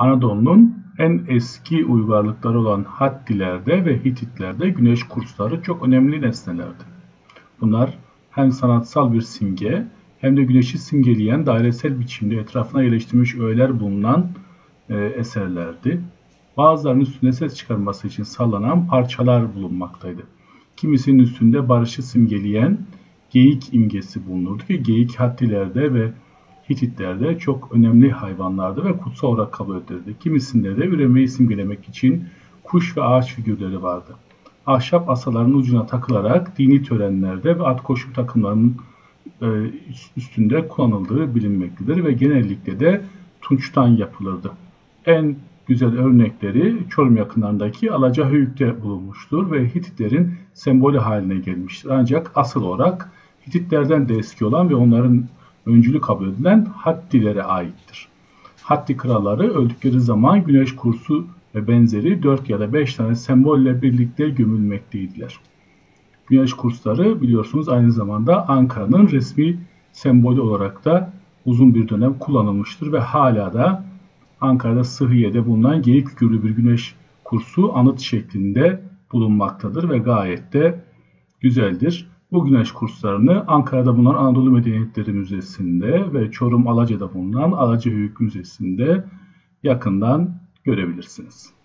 Anadolu'nun en eski uygarlıkları olan Hattilerde ve Hititlerde güneş kursları çok önemli nesnelerdi. Bunlar hem sanatsal bir simge hem de güneşi simgeleyen dairesel biçimde etrafına yerleştirilmiş öğeler bulunan eserlerdi. Bazılarının üstüne ses çıkarması için sallanan parçalar bulunmaktaydı. Kimisinin üstünde barışı simgeleyen geyik imgesi bulunurdu ki geyik Hattilerde ve Hititlerde çok önemli hayvanlardı ve kutsal olarak kabul edilirdi. Kimisinde de üremeyi simgelemek için kuş ve ağaç figürleri vardı. Ahşap asaların ucuna takılarak dini törenlerde ve at koşu takımlarının üstünde kullanıldığı bilinmektedir ve genellikle de tunçtan yapılırdı. En güzel örnekleri Çorum yakınlarındaki Alacahöyük'te bulunmuştur ve Hititlerin sembolü haline gelmiştir. Ancak asıl olarak Hititlerden de eski olan ve onların öncülü kabul edilen Hattilere aittir. Hatti kralları öldükleri zaman güneş kursu ve benzeri 4 ya da 5 tane sembolle birlikte gömülmekteydiler. Güneş kursları biliyorsunuz aynı zamanda Ankara'nın resmi sembolü olarak da uzun bir dönem kullanılmıştır ve hala da Ankara'da Sıhhiye'de bulunan geyik figürlü bir güneş kursu anıt şeklinde bulunmaktadır ve gayet de güzeldir. Bu güneş kurslarını Ankara'da bulunan Anadolu Medeniyetleri Müzesi'nde ve Çorum Alaca'da bulunan Alacahöyük Müzesi'nde yakından görebilirsiniz.